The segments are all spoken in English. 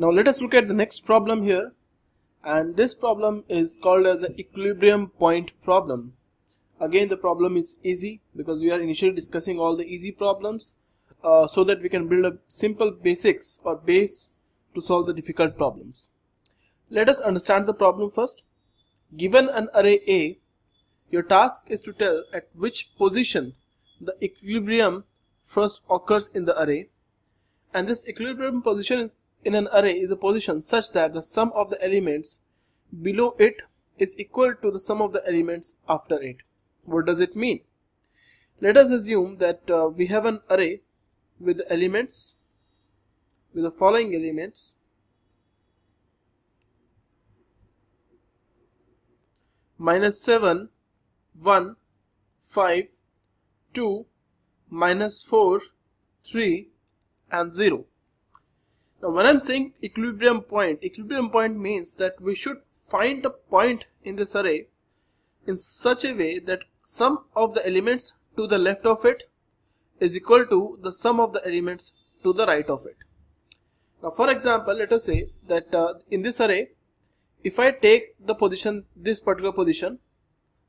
Now let us look at the next problem here, and this problem is called as an equilibrium point problem. Again, the problem is easy because we are initially discussing all the easy problems so that we can build up simple basics or base to solve the difficult problems. Let us understand the problem first. Given an array A, your task is to tell at which position the equilibrium first occurs in the array, and this equilibrium position in an array is a position such that the sum of the elements below it is equal to the sum of the elements after it. What does it mean? Let us assume that we have an array with elements, with the following elements. -7, 1, 5, 2, -4, 3 and 0. Now when I'm saying equilibrium point means that we should find a point in this array in such a way that sum of the elements to the left of it is equal to the sum of the elements to the right of it. Now for example, let us say that in this array, if I take the position, this particular position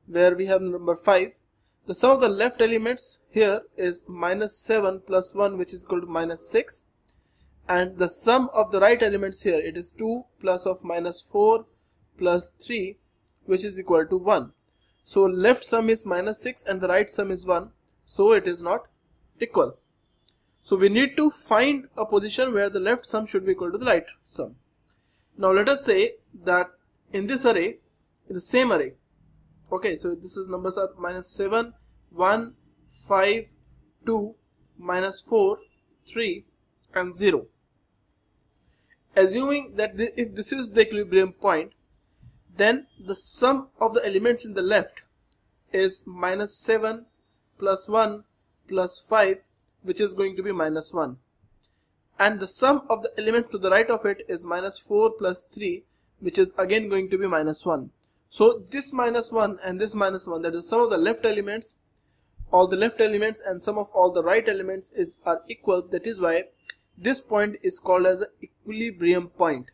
where we have number 5, the sum of the left elements here is -7 plus 1, which is equal to -6, and the sum of the right elements here, it is 2 ± 4 plus 3, which is equal to 1. So left sum is -6 and the right sum is 1, so it is not equal. So we need to find a position where the left sum should be equal to the right sum. Now let us say that in this array, in the same array, okay, so this is numbers are -7, 1, 5, 2, -4, 3 and 0. Assuming that if this is the equilibrium point, then the sum of the elements in the left is -7 plus 1 plus 5, which is going to be -1, and the sum of the elements to the right of it is -4 plus 3, which is again going to be -1. So this -1 and this -1, that is sum of the left elements, all the left elements and sum of all the right elements are equal. That is why this point is called as an equilibrium point.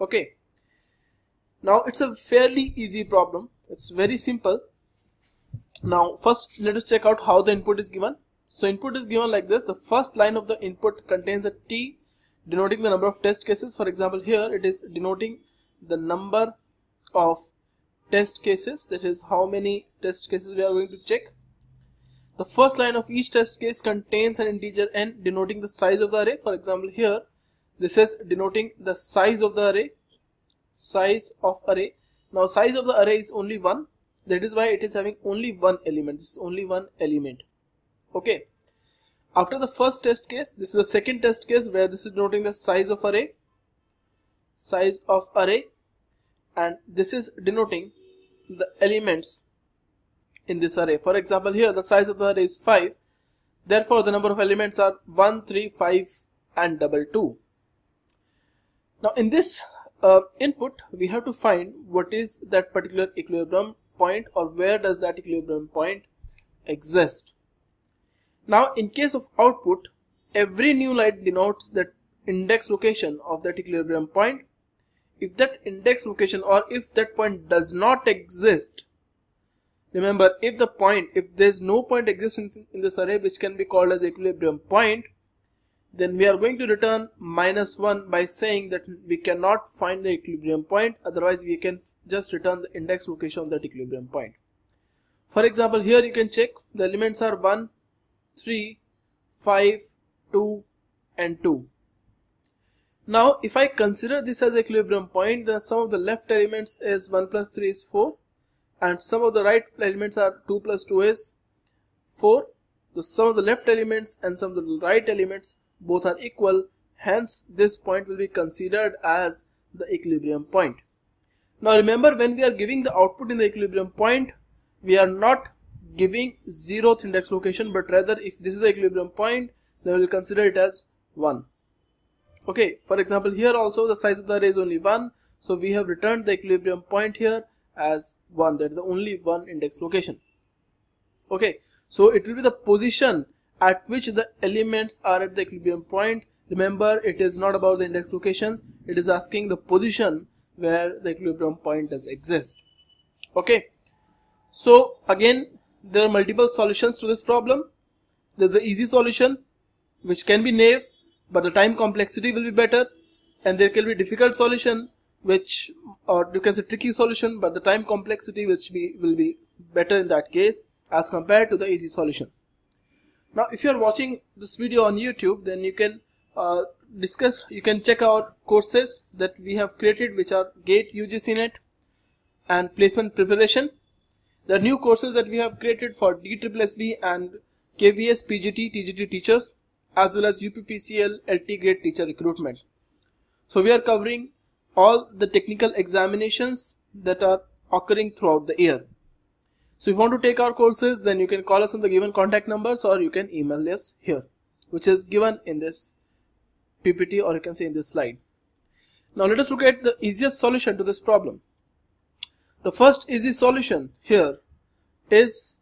Okay. Now it's a fairly easy problem. It's very simple. Now first let us check out how the input is given. So input is given like this. The first line of the input contains a T denoting the number of test cases. For example, here it is denoting the number of test cases, that is how many test cases we are going to check. The first line of each test case contains an integer n denoting the size of the array. For example, here this is denoting the size of the array, size of array. Now size of the array is only 1. That is why it is having only one element. This is only one element. Okay. After the first test case, this is the second test case where this is denoting the size of array, and this is denoting the elements in this array. For example, here the size of the array is 5. Therefore, the number of elements are 1, 3, 5 and 2. Now in this input, we have to find what is that particular equilibrium point, or where does that equilibrium point exist. Now in case of output, every new line denotes that index location of that equilibrium point. If that index location, or if that point does not exist, remember, if there is no point existing in this array which can be called as equilibrium point, then we are going to return -1 by saying that we cannot find the equilibrium point. Otherwise we can just return the index location of that equilibrium point. For example, here you can check the elements are 1, 3, 5, 2 and 2. Now if I consider this as equilibrium point, the sum of the left elements is 1 plus 3 is 4, and sum of the right elements are 2 plus 2 is 4. The sum of the left elements and sum of the right elements both are equal, hence this point will be considered as the equilibrium point. Now remember, when we are giving the output in the equilibrium point, we are not giving 0th index location, but rather if this is the equilibrium point, then we will consider it as 1. Okay, for example, here also the size of the array is only 1, so we have returned the equilibrium point here as 1, that is the only one index location. Okay, so it will be the position at which the elements are at the equilibrium point. Remember, it is not about the index locations, it is asking the position where the equilibrium point does exist. Okay, so again there are multiple solutions to this problem. There's an easy solution which can be naive, but the time complexity will be better, and there can be difficult solution which, or you can say tricky solution, but the time complexity which will be better in that case as compared to the easy solution. Now if you are watching this video on YouTube, then you can you can check our courses that we have created, which are GATE, UGC, NET and placement preparation. The new courses that we have created for DSSB and KVS, PGT, TGT teachers, as well as UPPCL, LT grade teacher recruitment. So we are covering all the technical examinations that are occurring throughout the year. So if you want to take our courses, then you can call us on the given contact numbers, or you can email us here, which is given in this PPT, or you can say in this slide. Now let us look at the easiest solution to this problem. The first easy solution here is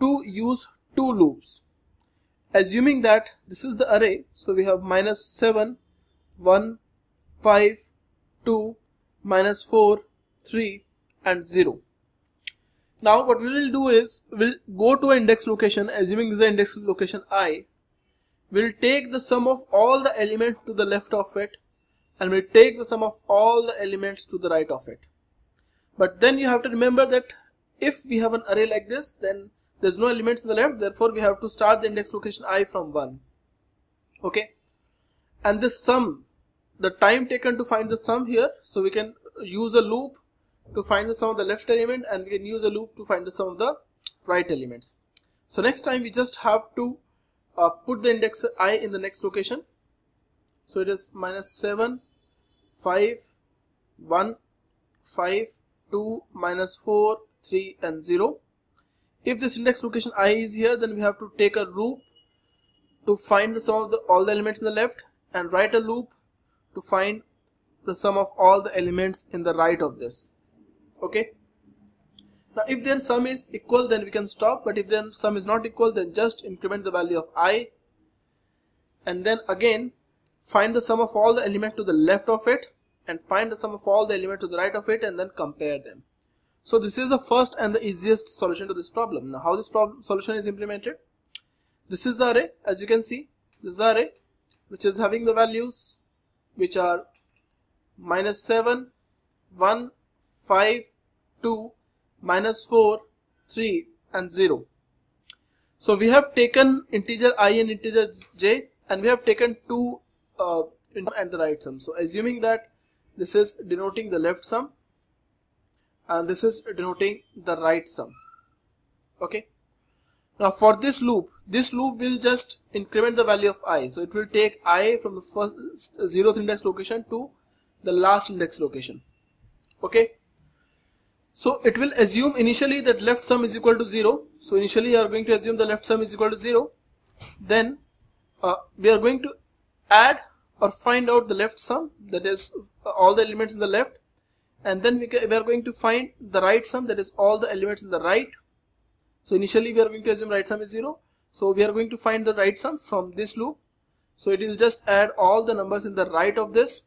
to use two loops. Assuming that this is the array, so we have -7, 1, 5, 2, -4, 3 and 0. Now what we will do is, we'll go to an index location, assuming this is the index location I. We'll take the sum of all the elements to the left of it, and we'll take the sum of all the elements to the right of it. But then you have to remember that if we have an array like this, then there's no elements to the left, therefore we have to start the index location I from 1. Okay, and this sum, the time taken to find the sum here, so we can use a loop to find the sum of the left element, and we can use a loop to find the sum of the right elements. So next time we just have to put the index I in the next location. So it is -7, 5, 1, 5, 2, -4, 3 and 0. If this index location I is here, then we have to take a loop to find the sum of all the elements in the left, and write a loop to find the sum of all the elements in the right of this. Okay, now if their sum is equal, then we can stop, but if their sum is not equal, then just increment the value of I, and then again find the sum of all the elements to the left of it, and find the sum of all the elements to the right of it, and then compare them. So this is the first and the easiest solution to this problem. Now how this solution is implemented, this is the array. As you can see, this is the array which is having the values which are -7, 1, 5, 2, -4, 3 and 0. So we have taken integer I and integer j, and we have taken two and the right sum. So assuming that this is denoting the left sum and this is denoting the right sum. Okay, now for this loop will just increment the value of I, so it will take I from the first 0th index location to the last index location. Okay, so it will assume initially that left sum is equal to 0. So initially you are going to assume the left sum is equal to 0, then we are going to add or find out the left sum, that is all the elements in the left, and then we are going to find the right sum, that is all the elements in the right. So initially we are going to assume right sum is 0, so we are going to find the right sum from this loop. So it will just add all the numbers in the right of this,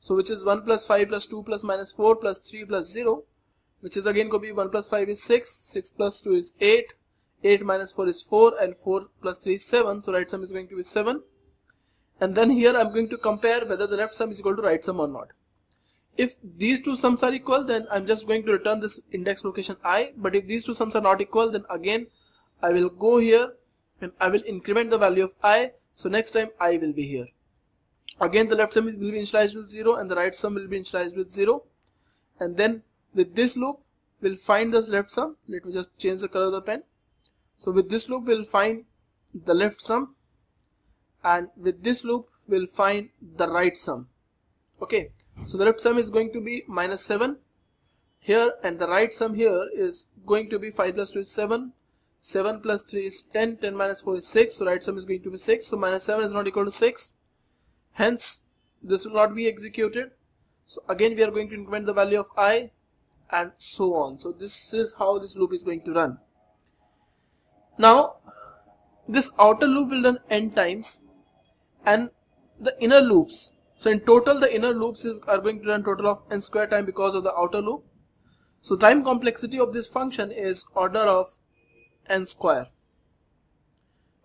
so which is 1 plus 5 plus 2 plus minus 4 plus 3 plus 0, which is again going to be 1 plus 5 is 6, 6 plus 2 is 8, 8 minus 4 is 4 and 4 plus 3 is 7, so right sum is going to be 7. And then here I'm going to compare whether the left sum is equal to right sum or not. If these two sums are equal, then I'm just going to return this index location I, but if these two sums are not equal, then again I will go here and I will increment the value of I, so next time I will be here. Again the left sum will be initialized with 0 and the right sum will be initialized with 0, and then with this loop we'll find this left sum. Let me just change the color of the pen. So with this loop we'll find the left sum, and with this loop we'll find the right sum. Okay, so the left sum is going to be -7 here, and the right sum here is going to be 5 plus 2 is 7, 7 plus 3 is 10, 10 minus 4 is 6, so right sum is going to be 6, so -7 is not equal to 6, hence this will not be executed. So again we are going to increment the value of I, and so on. So this is how this loop is going to run. Now This outer loop will run n times and the inner loops. So in total the inner loops are going to run total of n square time because of the outer loop. So time complexity of this function is order of n square.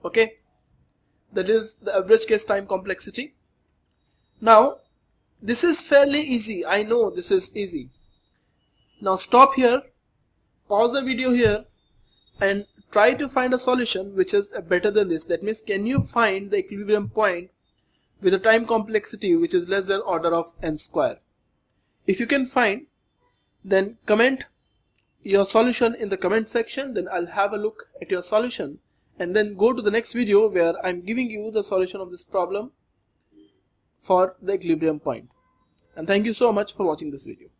Okay, that is the average case time complexity. Now this is fairly easy. I know this is easy. Now stop here, pause the video here and try to find a solution which is better than this. That means, can you find the equilibrium point with a time complexity which is less than order of n square? If you can find, then comment your solution in the comment section, then I'll have a look at your solution and then go to the next video where I'm giving you the solution of this problem for the equilibrium point. And thank you so much for watching this video.